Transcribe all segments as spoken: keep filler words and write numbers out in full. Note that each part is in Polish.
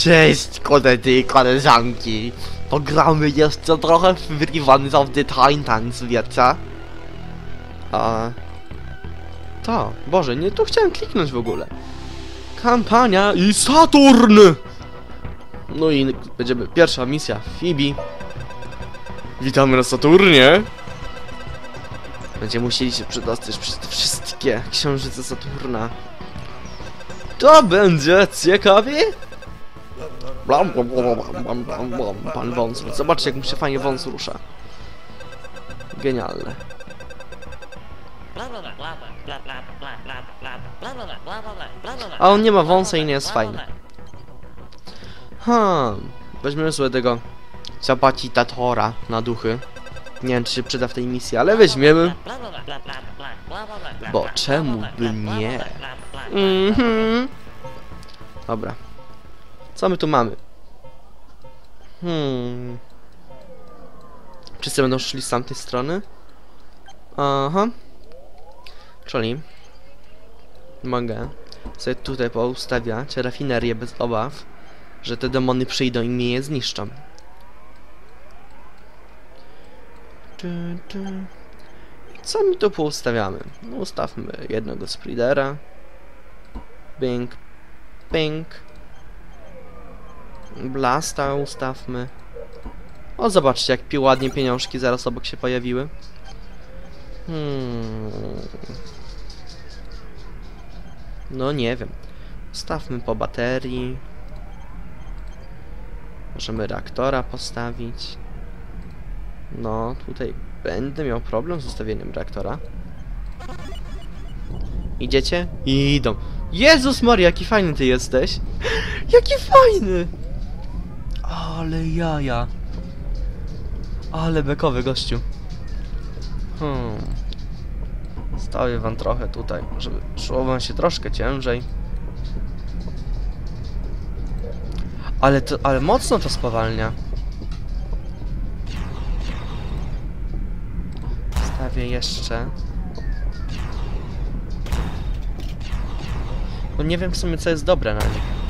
Cześć koledzy i koleżanki. Pogramy jeszcze trochę w Revenge of the Titans, wiecie? A... To, Boże, nie tu chciałem kliknąć w ogóle. Kampania i Saturn! No i będziemy... Pierwsza misja, Phoebe. Witamy na Saturnie. Będziemy musieli się przedostać przez te wszystkie księżyce Saturna. To będzie ciekawie. Blam, blam, blam, blam, blam, blam. Pan wąs. Zobaczcie, jak mu się fajnie wąs rusza. Genialne. A on nie ma wąsa i nie jest fajny. Hmm. Weźmiemy sobie tego zapacitatora na duchy. Nie wiem, czy się przyda w tej misji, ale weźmiemy. Bo czemu by nie? Mhm. Dobra. Co my tu mamy? Hmm. Wszyscy będą szli z tamtej strony? Aha. Czyli mogę sobie tutaj poustawiać rafinerię bez obaw, że te demony przyjdą i mnie je zniszczą. Co mi tu poustawiamy? Ustawmy jednego Spreadera. Ping, ping. Blasta ustawmy. O, zobaczcie, jak ładnie pieniążki zaraz obok się pojawiły. Hmm. No nie wiem. Ustawmy po baterii. Możemy reaktora postawić. No, tutaj będę miał problem z ustawieniem reaktora. Idziecie? Idą. Jezus Maria, jaki fajny ty jesteś! Jaki fajny! Ale jaja. Ale bekowy gościu. Hmm. Stawię wam trochę tutaj, żeby szło wam się troszkę ciężej. Ale to, ale mocno to spowalnia. Stawię jeszcze. No nie wiem w sumie, co jest dobre na nich.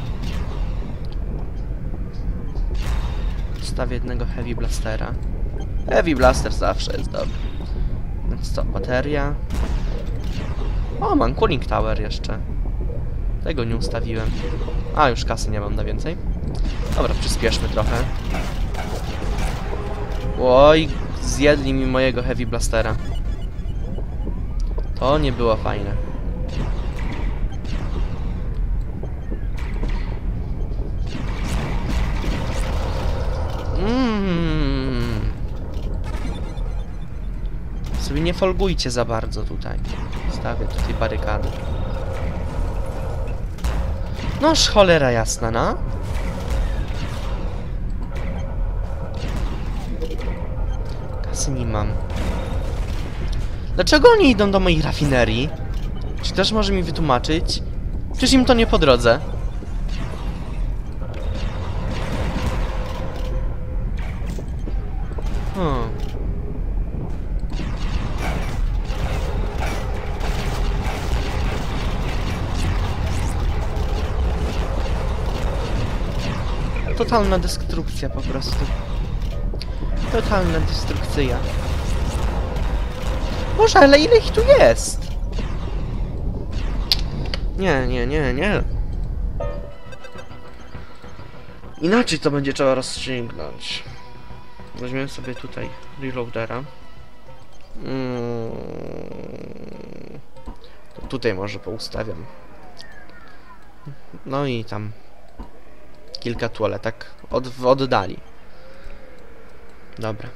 Stawię jednego Heavy Blastera. Heavy Blaster zawsze jest dobry. Więc to bateria. O, mam cooling tower jeszcze. Tego nie ustawiłem. A, już kasy nie mam na więcej. Dobra, przyspieszmy trochę. Oj, zjedli mi mojego Heavy Blastera. To nie było fajne. Mmm. Sobie nie folgujcie za bardzo tutaj. Stawię tutaj barykady. Noż cholera jasna, no. Kasy nie mam. Dlaczego oni idą do mojej rafinerii? Czy też może mi wytłumaczyć? Przecież im to nie po drodze. Hmm. Totalna destrukcja po prostu. Totalna destrukcja. Boże, ale ile ich tu jest? Nie, nie, nie, nie. Inaczej to będzie trzeba rozstrzygnąć. Weźmiemy sobie tutaj reloadera. Hmm. To tutaj może poustawiam. No i tam kilka toalet, tak od, w oddali. Dobra.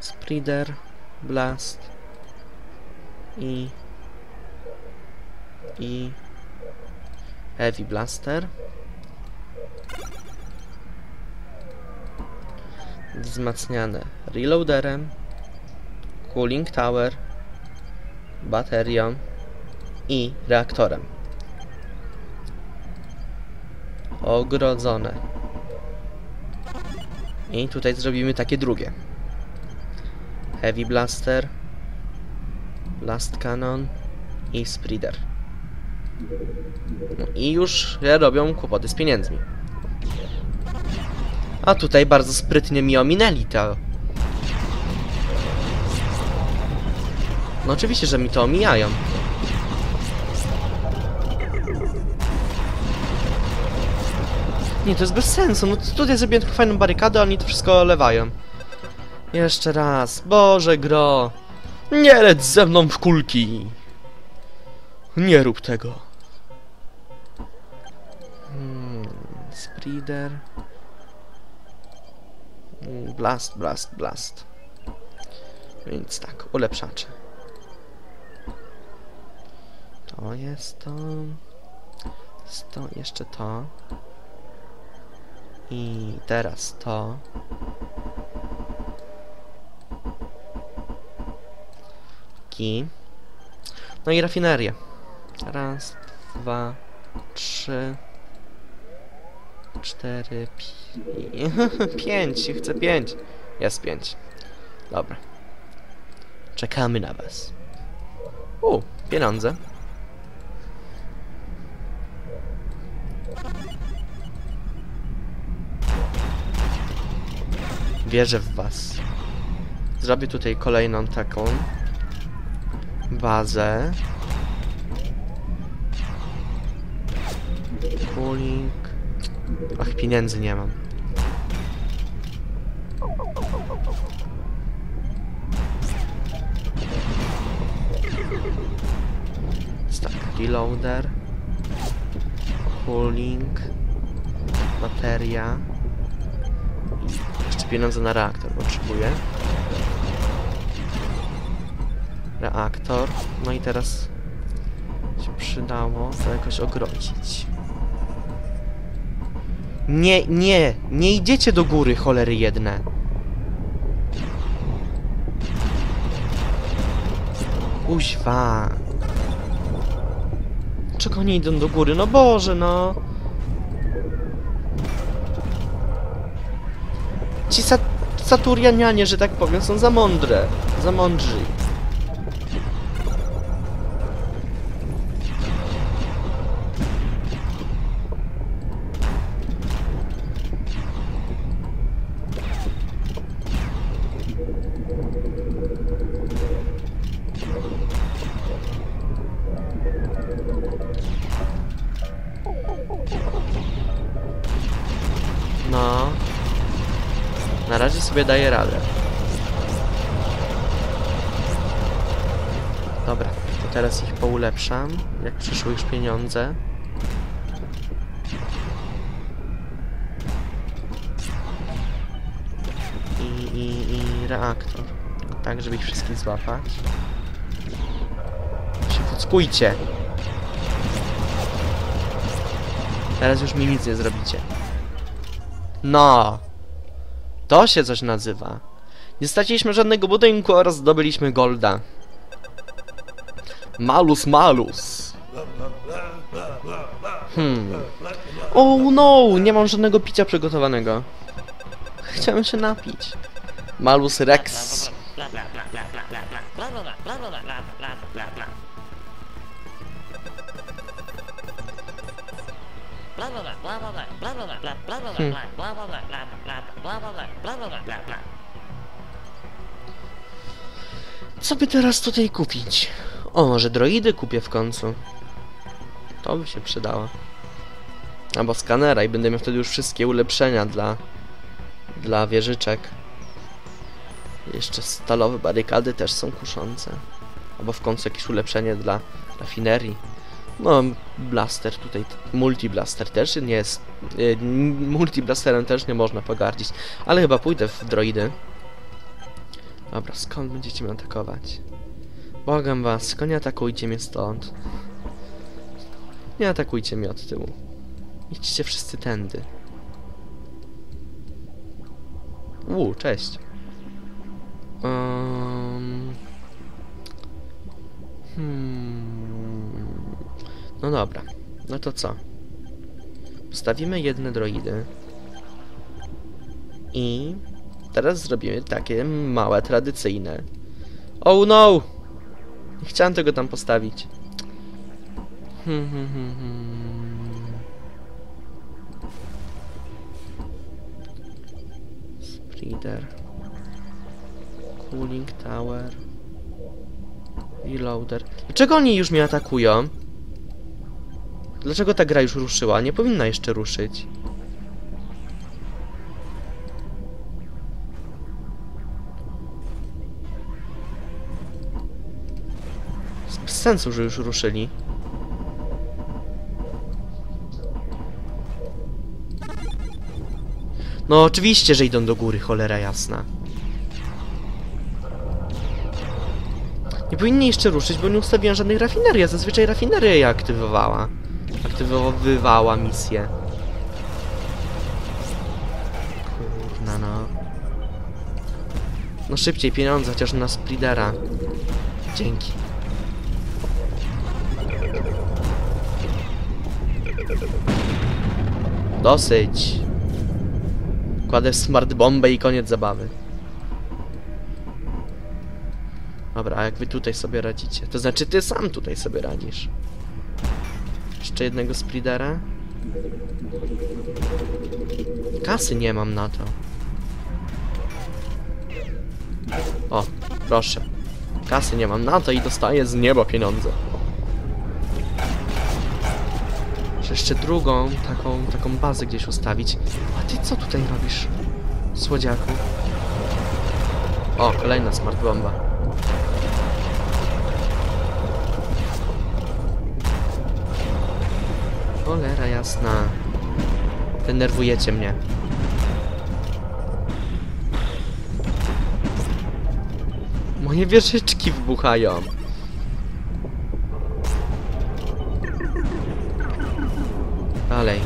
Spreader, blast i i heavy blaster. Wzmacniane reloaderem, cooling tower, baterią i reaktorem. Ogrodzone. I tutaj zrobimy takie drugie. Heavy Blaster, Blast Cannon i Spreader. No i już robią kłopoty z pieniędzmi. A tutaj bardzo sprytnie mi ominęli to. No oczywiście, że mi to omijają. Nie, to jest bez sensu. No tutaj zrobiłem taką fajną barykadę, a oni to wszystko olewają. Jeszcze raz. Boże, gro. Nie lec ze mną w kulki. Nie rób tego. Hmm, Spreader. Blast, blast, blast. Więc tak, ulepszacze. To jest to. To jeszcze to. I teraz to. Ki. No i rafineria. Raz, dwa, trzy, cztery, pi pięć. Chcę pięć. Jest pięć. Dobra. Czekamy na was. U, pieniądze. Wierzę w was. Zrobię tutaj kolejną taką bazę. Cooling. Ach, pieniędzy nie mam. Jest tak, reloader. Cooling. Bateria. Jeszcze pieniądze na reaktor potrzebuję. Reaktor. No i teraz się przydało to jakoś ogrodzić. Nie, nie, nie idziecie do góry, cholery jedne. Kuźwa. Czego nie idą do góry? No Boże, no. Ci sat Saturianianie, że tak powiem, są za mądre. Za mądrzy. No. Na razie sobie daję radę. Dobra, to teraz ich poulepszam, jak przyszły już pieniądze. I, i, i reaktor. Tak, żeby ich wszystkich złapać. Się fuckujcie. Teraz już mi nic nie zrobicie. No! To się coś nazywa. Nie straciliśmy żadnego budynku oraz zdobyliśmy golda. Malus, malus. Hmm. Oh no! Nie mam żadnego picia przygotowanego. Chciałem się napić. Malus Rex. Hmm. Co by teraz tutaj kupić? O, może droidy kupię w końcu. To by się przydało. Albo skanera i będę miał wtedy już wszystkie ulepszenia dla dla wieżyczek. Jeszcze stalowe barykady też są kuszące. Albo w końcu jakieś ulepszenie dla rafinerii. No, blaster tutaj, multi-blaster też nie jest, y, multi-blasterem też nie można pogardzić, ale chyba pójdę w droidy. Dobra, skąd będziecie mnie atakować? Błagam was, tylko nie atakujcie mnie stąd. Nie atakujcie mnie od tyłu. Idźcie wszyscy tędy. Uuu, cześć. Um... Hmm... No dobra, no to co? Postawimy jedne droidy. I teraz zrobimy takie małe, tradycyjne. Oh no! Nie chciałem tego tam postawić. Hmm, hmm, hmm, hmm. Spreader, cooling tower, reloader. Dlaczego oni już mnie atakują? Dlaczego ta gra już ruszyła? Nie powinna jeszcze ruszyć. Bez sensu, że już ruszyli. No oczywiście, że idą do góry, cholera jasna. Nie powinni jeszcze ruszyć, bo nie ustawiłem żadnych rafinerii. Ja zazwyczaj rafineria je aktywowała. Aktywowywała misję. Kurna no. No szybciej pieniądze, chociaż na Spreadera. Dzięki. Dosyć. Kładę smart bombę i koniec zabawy. Dobra, a jak wy tutaj sobie radzicie? To znaczy ty sam tutaj sobie radzisz. Jeszcze jednego Spreadera. Kasy nie mam na to. O, proszę. Kasy nie mam na to i dostaję z nieba pieniądze. Jeszcze drugą, taką, taką bazę gdzieś ustawić. A ty co tutaj robisz, słodziaku? O, kolejna smart bomba. Cholera jasna. Denerwujecie mnie. Moje wieżyczki wybuchają. Dalej,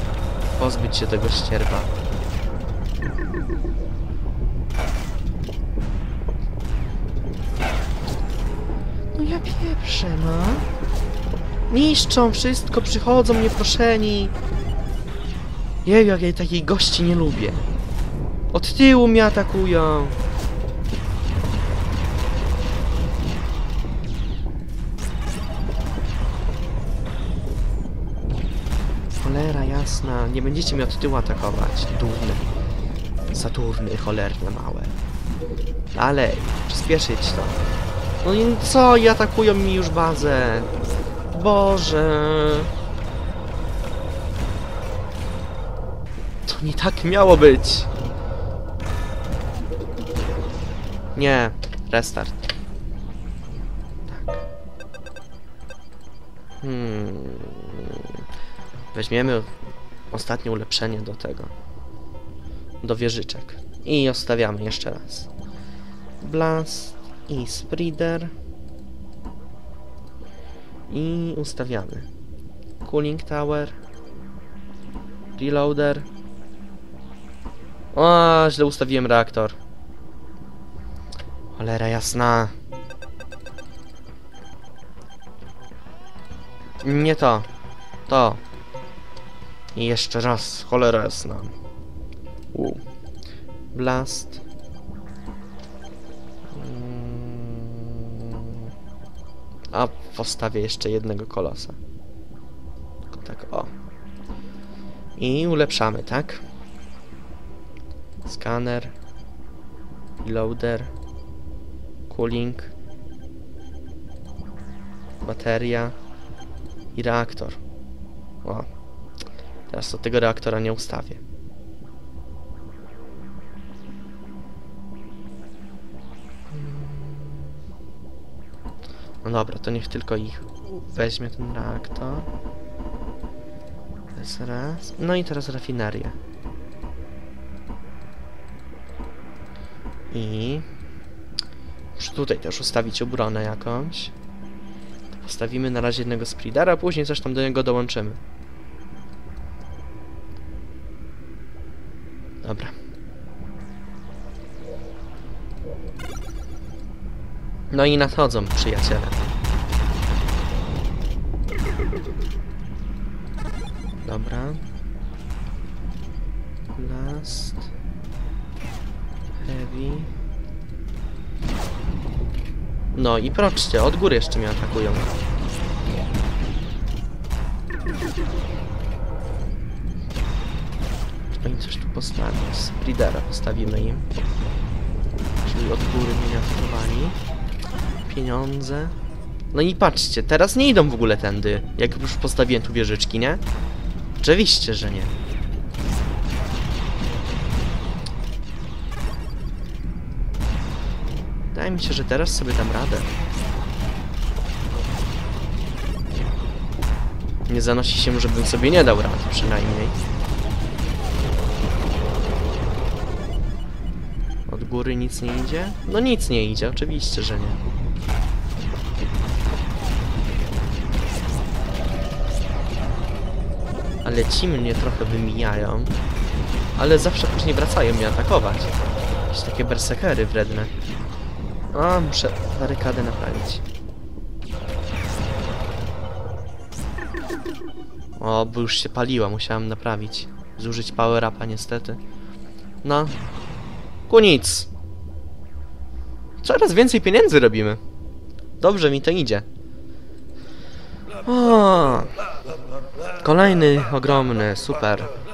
pozbyć się tego ścierba. No ja pieprzę, no. Niszczą wszystko, przychodzą nieproszeni. Jeju, jak ja takiej gości nie lubię. Od tyłu mnie atakują. Jasna, nie będziecie mnie od tyłu atakować. Durny. Saturny, cholerne małe. Dalej, przyspieszyć to. No i co? I atakują mi już bazę. Boże. To nie tak miało być. Nie. Restart. Tak. Hmm. Weźmiemy ostatnie ulepszenie do tego. Do wieżyczek. I ostawiamy jeszcze raz. Blast i Spreader. I ustawiamy. Cooling tower. Reloader. O, źle ustawiłem reaktor. Cholera jasna. Nie to. To. I jeszcze raz, cholera jasna. U. Blast. Mm. A postawię jeszcze jednego kolosa. Tylko tak, o. I ulepszamy, tak? Skaner. Loader. Cooling. Bateria. I reaktor. O. Teraz do tego reaktora nie ustawię. No dobra, to niech tylko ich weźmie ten reaktor. To jest raz. No i teraz rafinerię. I... muszę tutaj też ustawić obronę jakąś. Postawimy na razie jednego Spreadera, a później coś tam do niego dołączymy. Dobra. No i nadchodzą, przyjaciele. Dobra. Blast. Heavy. No i proczcie, od góry jeszcze mnie atakują. No i coś tu postawi. Spreadera postawimy im. Czyli od góry miniaturowani. Pieniądze. No i patrzcie, teraz nie idą w ogóle tędy. Jak już postawiłem tu wieżyczki, nie? Oczywiście, że nie. Wydaje mi się, że teraz sobie dam radę. Nie zanosi się, żebym sobie nie dał rady, przynajmniej. Od góry nic nie idzie? No nic nie idzie, oczywiście, że nie. Ale ci mnie trochę wymijają. Ale zawsze później wracają mnie atakować. Jakieś takie berserkery wredne. A, muszę barykadę naprawić. O, bo już się paliła, musiałem naprawić. Zużyć power-upa niestety. No. Ku nic. Coraz więcej pieniędzy robimy. Dobrze mi to idzie. O. Kolejny ogromny, super.